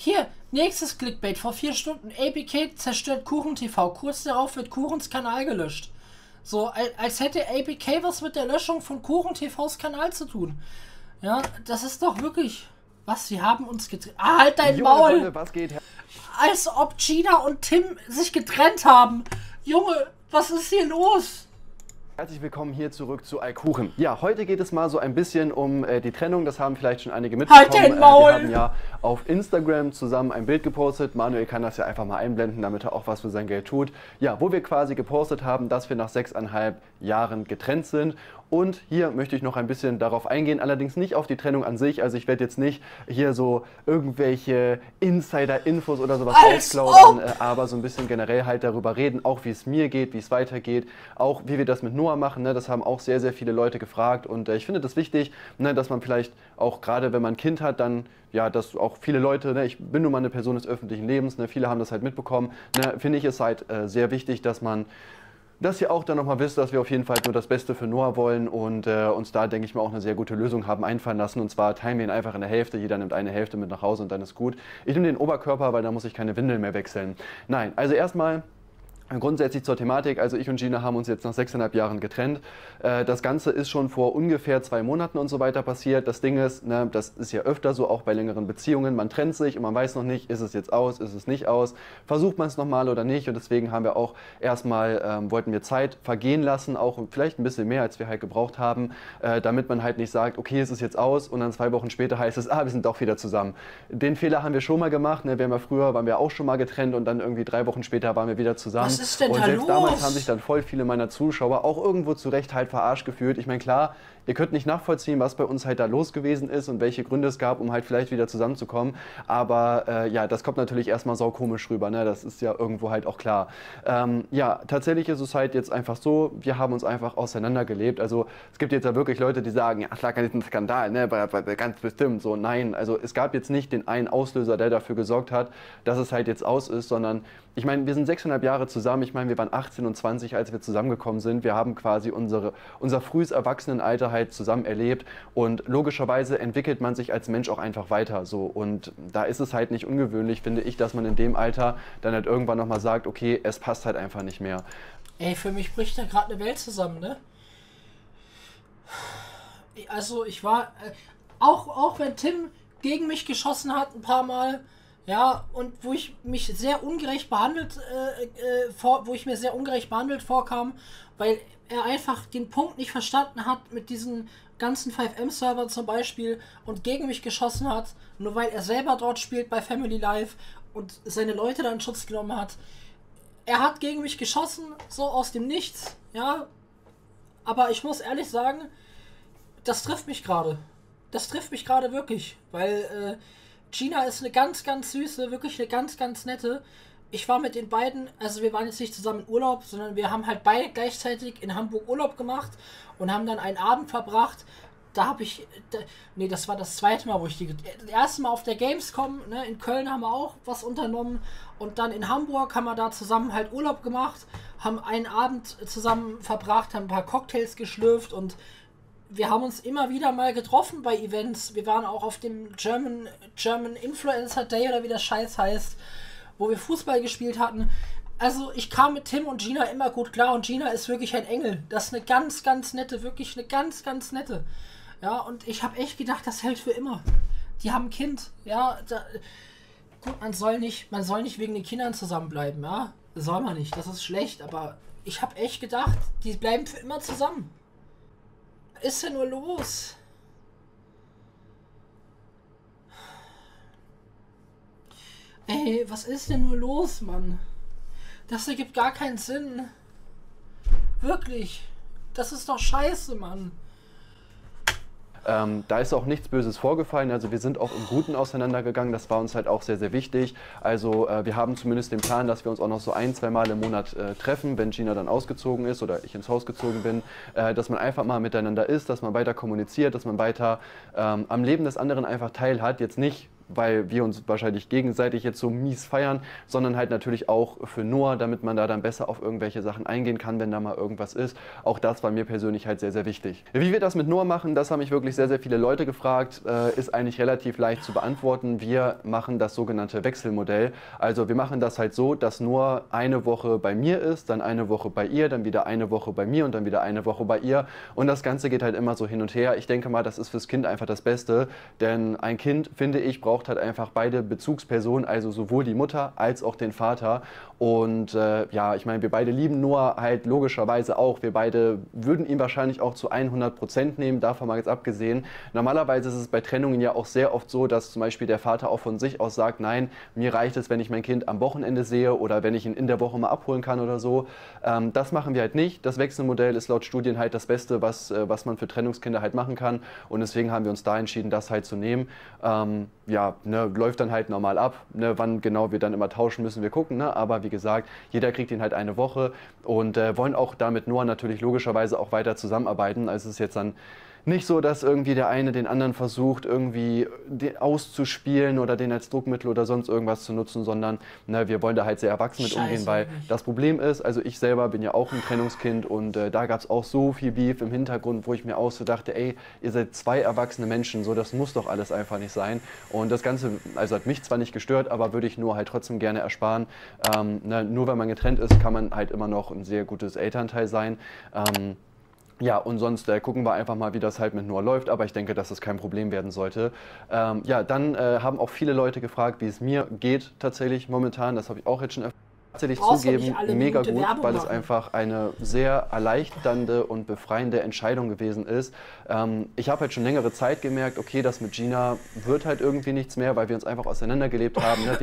Hier, nächstes Clickbait. Vor 4 Stunden ABK zerstört KuchenTV. Kurz darauf wird Kuchens Kanal gelöscht. So, als hätte ABK was mit der Löschung von KuchenTVs Kanal zu tun. Ja, das ist doch wirklich... Was, sie haben uns getrennt... Ah, halt dein Maul! Junge, was geht? Als ob Gina und Tim sich getrennt haben. Junge, was ist hier los? Herzlich willkommen hier zurück zu Alkuchen. Ja, heute geht es mal so ein bisschen um die Trennung. Das haben vielleicht schon einige mitbekommen. Halt den Maul! Wir haben ja auf Instagram zusammen ein Bild gepostet. Manuel kann das ja einfach mal einblenden, damit er auch was für sein Geld tut. Ja, wo wir quasi gepostet haben, dass wir nach 6,5 Jahren getrennt sind. Und hier möchte ich noch ein bisschen darauf eingehen, allerdings nicht auf die Trennung an sich. Also ich werde jetzt nicht hier so irgendwelche Insider-Infos oder sowas ausklaudern, aber so ein bisschen generell halt darüber reden, auch wie es mir geht, wie es weitergeht, auch wie wir das mit Noah machen. Ne? Das haben auch sehr, sehr viele Leute gefragt und ich finde das wichtig, ne, dass man vielleicht auch gerade, wenn man ein Kind hat, dann... Ja, dass auch viele Leute, ne, ich bin nun mal eine Person des öffentlichen Lebens, ne, viele haben das halt mitbekommen, ne, finde ich es halt sehr wichtig, dass man das hier auch dann nochmal wisst, dass wir auf jeden Fall nur das Beste für Noah wollen und uns da, denke ich mal, auch eine sehr gute Lösung haben einfallen lassen. Und zwar teilen wir ihn einfach in der Hälfte, jeder nimmt eine Hälfte mit nach Hause und dann ist gut. Ich nehme den Oberkörper, weil da muss ich keine Windeln mehr wechseln. Nein, also erstmal... Grundsätzlich zur Thematik, also ich und Gina haben uns jetzt nach 6,5 Jahren getrennt. Das Ganze ist schon vor ungefähr 2 Monaten und so weiter passiert. Das Ding ist, ne, das ist ja öfter so, auch bei längeren Beziehungen, man trennt sich und man weiß noch nicht, ist es jetzt aus, ist es nicht aus, versucht man es nochmal oder nicht. Und deswegen haben wir auch erstmal, wollten wir Zeit vergehen lassen, auch vielleicht ein bisschen mehr, als wir halt gebraucht haben, damit man halt nicht sagt, okay, es ist jetzt aus und dann 2 Wochen später heißt es, ah, wir sind doch wieder zusammen. Den Fehler haben wir schon mal gemacht, ne? Wir haben ja früher, waren wir auch schon mal getrennt und dann irgendwie 3 Wochen später waren wir wieder zusammen. Was ist denn da los? Damals haben sich dann voll viele meiner Zuschauer auch irgendwo zu Recht halt verarscht gefühlt. Ich meine, klar, ihr könnt nicht nachvollziehen, was bei uns halt da los gewesen ist und welche Gründe es gab, um halt vielleicht wieder zusammenzukommen. Aber ja, das kommt natürlich erstmal saukomisch rüber, ne? Das ist ja irgendwo halt auch klar. Ja, tatsächlich ist es halt jetzt einfach so, wir haben uns einfach auseinandergelebt. Also es gibt jetzt ja wirklich Leute, die sagen, ja, klar, das ist ein Skandal, ne? Ganz bestimmt so. Nein, also es gab jetzt nicht den einen Auslöser, der dafür gesorgt hat, dass es halt jetzt aus ist, sondern ich meine, wir sind 6,5 Jahre zusammen. Ich meine, wir waren 18 und 20, als wir zusammengekommen sind. Wir haben quasi unser frühes Erwachsenenalter halt zusammen erlebt. Und logischerweise entwickelt man sich als Mensch auch einfach weiter. So. Und da ist es halt nicht ungewöhnlich, finde ich, dass man in dem Alter dann halt irgendwann nochmal sagt, okay, es passt halt einfach nicht mehr. Ey, für mich bricht da gerade eine Welt zusammen, ne? Also ich war, auch wenn Tim gegen mich geschossen hat ein paar Mal, ja, und wo ich mich sehr ungerecht behandelt, vorkam, weil er einfach den Punkt nicht verstanden hat mit diesen ganzen 5M-Servern zum Beispiel und gegen mich geschossen hat, nur weil er selber dort spielt bei Family Life und seine Leute dann in Schutz genommen hat. Er hat gegen mich geschossen, so aus dem Nichts, ja, aber ich muss ehrlich sagen, das trifft mich gerade. Das trifft mich gerade wirklich, weil, Gina ist eine ganz, ganz süße, wirklich eine ganz, ganz nette. Ich war mit den beiden, also wir waren jetzt nicht zusammen in Urlaub, sondern wir haben halt beide gleichzeitig in Hamburg Urlaub gemacht und haben dann einen Abend verbracht. Da habe ich, nee, das war das zweite Mal, wo ich das erste Mal auf der Gamescom, ne, in Köln haben wir auch was unternommen und dann in Hamburg haben wir da zusammen halt Urlaub gemacht, haben einen Abend zusammen verbracht, haben ein paar Cocktails geschlürft und wir haben uns immer wieder mal getroffen bei Events. Wir waren auch auf dem German Influencer Day oder wie das Scheiß heißt, wo wir Fußball gespielt hatten. Also ich kam mit Tim und Gina immer gut klar und Gina ist wirklich ein Engel. Das ist eine ganz, ganz nette, wirklich eine ganz, ganz nette. Ja, und ich habe echt gedacht, das hält für immer. Die haben ein Kind, ja. Da, gut, man soll nicht wegen den Kindern zusammenbleiben, ja. Das soll man nicht, das ist schlecht, aber ich habe echt gedacht, die bleiben für immer zusammen. Ist denn nur los? Ey, was ist denn nur los, Mann? Das ergibt gar keinen Sinn. Wirklich. Das ist doch scheiße, Mann. Da ist auch nichts Böses vorgefallen, also wir sind auch im Guten auseinandergegangen, das war uns halt auch sehr, sehr wichtig. Also wir haben zumindest den Plan, dass wir uns auch noch so 1-2 Mal im Monat treffen, wenn Gina dann ausgezogen ist oder ich ins Haus gezogen bin, dass man einfach mal miteinander ist, dass man weiter kommuniziert, dass man weiter am Leben des anderen einfach teilhat, jetzt nicht weil wir uns wahrscheinlich gegenseitig jetzt so mies feiern, sondern halt natürlich auch für Noah, damit man da dann besser auf irgendwelche Sachen eingehen kann, wenn da mal irgendwas ist. Auch das war mir persönlich halt sehr, sehr wichtig. Wie wir das mit Noah machen, das haben mich wirklich sehr, sehr viele Leute gefragt. Ist eigentlich relativ leicht zu beantworten. Wir machen das sogenannte Wechselmodell. Also wir machen das halt so, dass Noah eine Woche bei mir ist, dann eine Woche bei ihr, dann wieder eine Woche bei mir und dann wieder eine Woche bei ihr. Und das Ganze geht halt immer so hin und her. Ich denke mal, das ist fürs Kind einfach das Beste, denn ein Kind, finde ich, braucht halt einfach beide Bezugspersonen, also sowohl die Mutter als auch den Vater. Und ja, ich meine, wir beide lieben Noah halt logischerweise auch. Wir beide würden ihn wahrscheinlich auch zu 100% nehmen, davon mal jetzt abgesehen. Normalerweise ist es bei Trennungen ja auch sehr oft so, dass zum Beispiel der Vater auch von sich aus sagt, nein, mir reicht es, wenn ich mein Kind am Wochenende sehe oder wenn ich ihn in der Woche mal abholen kann oder so. Das machen wir halt nicht. Das Wechselmodell ist laut Studien halt das Beste, was man für Trennungskinder halt machen kann. Und deswegen haben wir uns da entschieden, das halt zu nehmen. Ja, ne, läuft dann halt normal ab. Ne, wann genau wir dann immer tauschen, müssen wir gucken. Ne? Aber wie gesagt, jeder kriegt ihn halt eine Woche und wollen auch damit Noah natürlich logischerweise auch weiter zusammenarbeiten. Also es ist jetzt dann nicht so, dass irgendwie der eine den anderen versucht, irgendwie den auszuspielen oder den als Druckmittel oder sonst irgendwas zu nutzen, sondern na, wir wollen da halt sehr erwachsen mit umgehen, weil das Problem ist, also ich selber bin ja auch ein Trennungskind und da gab es auch so viel Beef im Hintergrund, wo ich mir auch so dachte, ey, ihr seid zwei erwachsene Menschen, so das muss doch alles einfach nicht sein. Und das Ganze, also hat mich zwar nicht gestört, aber würde ich nur halt trotzdem gerne ersparen. Na, nur wenn man getrennt ist, kann man halt immer noch ein sehr gutes Elternteil sein. Ja, und sonst gucken wir einfach mal, wie das halt mit Noah läuft, aber ich denke, dass das kein Problem werden sollte. Ja, dann haben auch viele Leute gefragt, wie es mir geht tatsächlich momentan, das habe ich auch jetzt schon tatsächlich zugeben, mega gut, weil es einfach eine sehr erleichternde und befreiende Entscheidung gewesen ist. Ich habe halt schon längere Zeit gemerkt, okay, das mit Gina wird halt irgendwie nichts mehr, weil wir uns einfach auseinandergelebt haben, ne?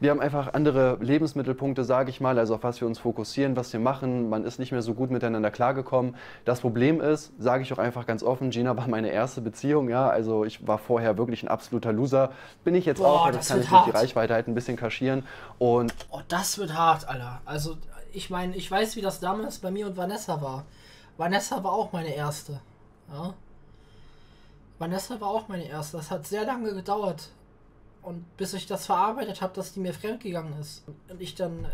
Wir haben einfach andere Lebensmittelpunkte, sage ich mal, also auf was wir uns fokussieren, was wir machen. Man ist nicht mehr so gut miteinander klargekommen. Das Problem ist, sage ich auch einfach ganz offen, Gina war meine erste Beziehung, ja, also ich war vorher wirklich ein absoluter Loser. Bin ich jetzt auch, aber das kann ich durch die Reichweite halt ein bisschen kaschieren. Und das wird hart, Alter. Also ich meine, ich weiß, wie das damals bei mir und Vanessa war. Vanessa war auch meine erste. Ja? Vanessa war auch meine erste. Das hat sehr lange gedauert. Und bis ich das verarbeitet habe, dass die mir fremdgegangen ist und ich dann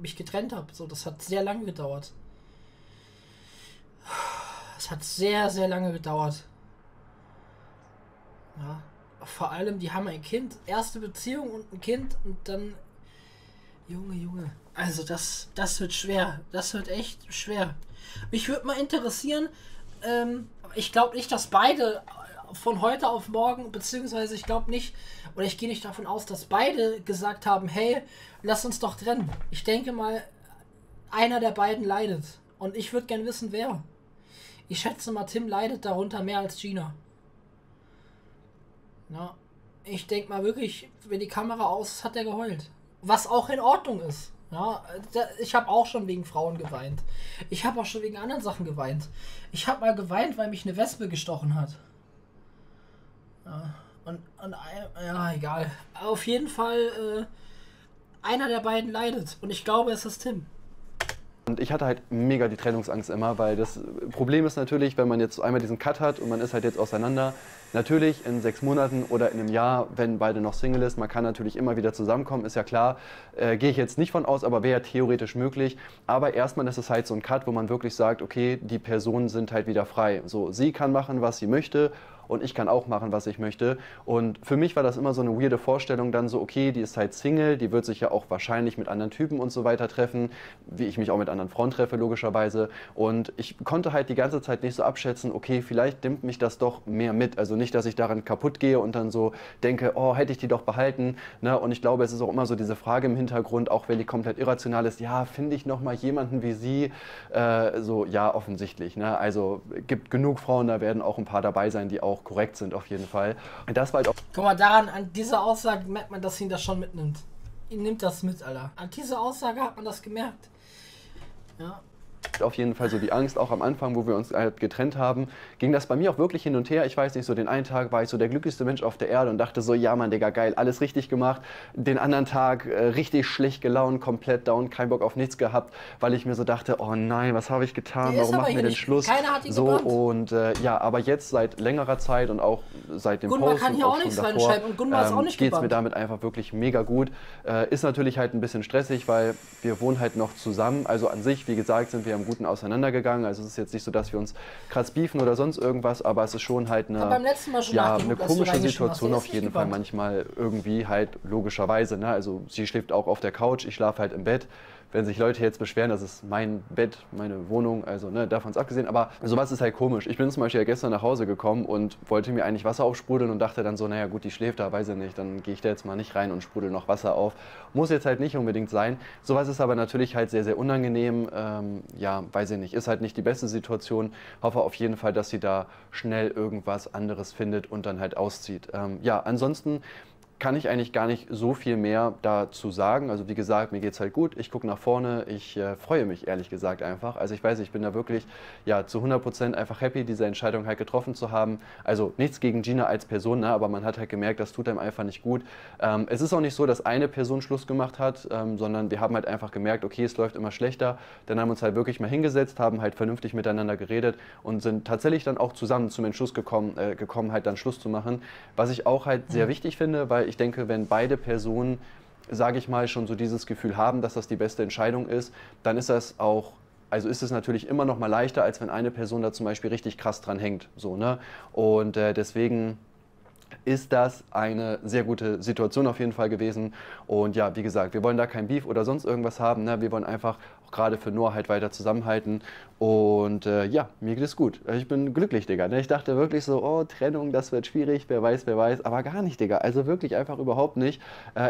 mich getrennt habe, so, das hat sehr lange gedauert. Es hat sehr, sehr lange gedauert. Ja. Vor allem, die haben ein Kind, erste Beziehung und ein Kind und dann, Junge. Also das wird schwer, das wird echt schwer. Mich würde mal interessieren, ich glaube nicht, dass beide von heute auf morgen, beziehungsweise ich glaube nicht, oder ich gehe nicht davon aus, dass beide gesagt haben, hey, lass uns doch trennen. Ich denke mal, einer der beiden leidet. Und ich würde gern wissen, wer. Ich schätze mal, Tim leidet darunter mehr als Gina. Na, ich denke mal wirklich, wenn die Kamera aus ist, hat er geheult. Was auch in Ordnung ist. Ja, ich habe auch schon wegen Frauen geweint. Ich habe auch schon wegen anderen Sachen geweint. Ich habe mal geweint, weil mich eine Wespe gestochen hat. Ja, ja, egal. Auf jeden Fall, einer der beiden leidet. Und ich glaube, es ist Tim. Und ich hatte halt mega die Trennungsangst immer, weil das Problem ist natürlich, wenn man jetzt einmal diesen Cut hat und man ist halt jetzt auseinander, natürlich in 6 Monaten oder in einem Jahr, wenn beide noch Single ist, man kann natürlich immer wieder zusammenkommen, ist ja klar, gehe ich jetzt nicht von aus, aber wäre theoretisch möglich, aber erstmal ist es halt so ein Cut, wo man wirklich sagt, okay, die Personen sind halt wieder frei, so, sie kann machen, was sie möchte. Und ich kann auch machen, was ich möchte. Und für mich war das immer so eine weirde Vorstellung, dann so, okay, die ist halt Single, die wird sich ja auch wahrscheinlich mit anderen Typen und so weiter treffen, wie ich mich auch mit anderen Frauen treffe, logischerweise. Und ich konnte halt die ganze Zeit nicht so abschätzen, okay, vielleicht nimmt mich das doch mehr mit. Also nicht, dass ich daran kaputt gehe und dann so denke, oh, hätte ich die doch behalten. Ne? Und ich glaube, es ist auch immer so diese Frage im Hintergrund, auch wenn die komplett irrational ist, ja, finde ich noch mal jemanden wie sie? So, ja, offensichtlich. Ne? Also gibt genug Frauen, da werden auch ein paar dabei sein, die auch korrekt sind auf jeden Fall. Das war halt auch. Guck mal, daran, an dieser Aussage merkt man, dass ihn das schon mitnimmt. Ihn nimmt das mit, Alter. An dieser Aussage hat man das gemerkt. Ja. auf jeden Fall so die Angst, auch am Anfang, wo wir uns halt getrennt haben, ging das bei mir auch wirklich hin und her. Ich weiß nicht, so den einen Tag war ich so der glücklichste Mensch auf der Erde und dachte so, ja Mann, Digga, geil, alles richtig gemacht. Den anderen Tag richtig schlecht gelaunt, komplett down, kein Bock auf nichts gehabt, weil ich mir so dachte, oh nein, was habe ich getan, warum machen wir den Schluss? Keiner hat ihn so gebannt. Und ja, aber jetzt seit längerer Zeit und auch seit dem Gunmar kann hier auch nichts reinschreiben und Gunmar ist auch nicht gebannt. Geht's mir damit einfach wirklich mega gut. Ist natürlich halt ein bisschen stressig, weil wir wohnen halt noch zusammen. Also an sich, wie gesagt, sind wir im Guten auseinandergegangen. Also es ist jetzt nicht so, dass wir uns krass beefen oder sonst irgendwas, aber es ist schon halt eine, beim letzten Mal schon ja, eine komische Situation auf jeden Fall manchmal irgendwie halt logischerweise. Ne? Also sie schläft auch auf der Couch, ich schlafe halt im Bett. Wenn sich Leute jetzt beschweren, das ist mein Bett, meine Wohnung, also ne, davon ist abgesehen. Aber sowas ist halt komisch. Ich bin zum Beispiel gestern nach Hause gekommen und wollte mir eigentlich Wasser aufsprudeln und dachte dann so, naja gut, die schläft da, weiß ich nicht, dann gehe ich da jetzt mal nicht rein und sprudel noch Wasser auf. Muss jetzt halt nicht unbedingt sein. Sowas ist aber natürlich halt sehr, sehr unangenehm. Ja, weiß ich nicht, ist halt nicht die beste Situation. Hoffe auf jeden Fall, dass sie da schnell irgendwas anderes findet und dann halt auszieht. Ja, ansonsten kann ich eigentlich gar nicht so viel mehr dazu sagen. Also wie gesagt, mir geht's halt gut. Ich gucke nach vorne. Ich freue mich ehrlich gesagt einfach. Also ich weiß, ich bin da wirklich ja, zu 100% einfach happy, diese Entscheidung halt getroffen zu haben. Also nichts gegen Gina als Person, ne? Aber man hat halt gemerkt, das tut einem einfach nicht gut. Es ist auch nicht so, dass eine Person Schluss gemacht hat, sondern wir haben halt einfach gemerkt, okay, es läuft immer schlechter. Dann haben wir uns halt wirklich mal hingesetzt, haben halt vernünftig miteinander geredet und sind tatsächlich dann auch zusammen zum Entschluss gekommen, halt dann Schluss zu machen. Was ich auch halt sehr wichtig finde, weil ich denke, wenn beide Personen, sage ich mal, schon so dieses Gefühl haben, dass das die beste Entscheidung ist, dann ist das auch, also ist es natürlich immer noch mal leichter, als wenn eine Person da zum Beispiel richtig krass dran hängt. So, ne? Und deswegen ist das eine sehr gute Situation auf jeden Fall gewesen. Und ja, wie gesagt, wir wollen da kein Beef oder sonst irgendwas haben. Ne? Wir wollen einfach auch gerade für Noah halt weiter zusammenhalten. Und ja, mir geht es gut. Ich bin glücklich, Digga. Ich dachte wirklich so, oh, Trennung, das wird schwierig, wer weiß, wer weiß. Aber gar nicht, Digga. Also wirklich einfach überhaupt nicht.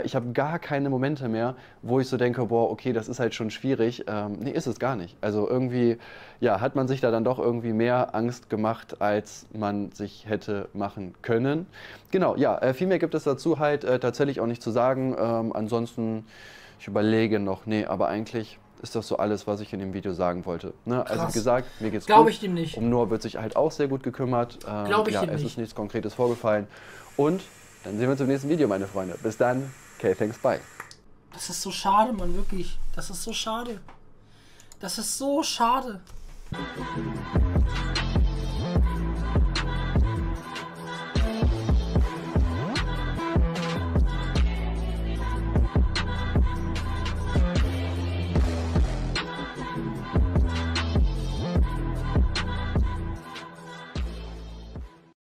Ich habe gar keine Momente mehr, wo ich so denke, boah, okay, das ist halt schon schwierig. Nee, ist es gar nicht. Also irgendwie, ja, hat man sich da dann doch irgendwie mehr Angst gemacht, als man sich hätte machen können. Genau, ja, viel mehr gibt es dazu halt tatsächlich auch nicht zu sagen. Ansonsten, ich überlege noch, nee, aber eigentlich ist das so alles, was ich in dem Video sagen wollte. Ne? Also wie gesagt, mir geht's gut. Glaube ich dem nicht. Um Noah wird sich halt auch sehr gut gekümmert. Glaube ich ja, dem nicht. Es ist nichts Konkretes vorgefallen. Und dann sehen wir uns im nächsten Video, meine Freunde. Bis dann. Okay, thanks, bye. Das ist so schade, Mann, wirklich. Das ist so schade. Das ist so schade.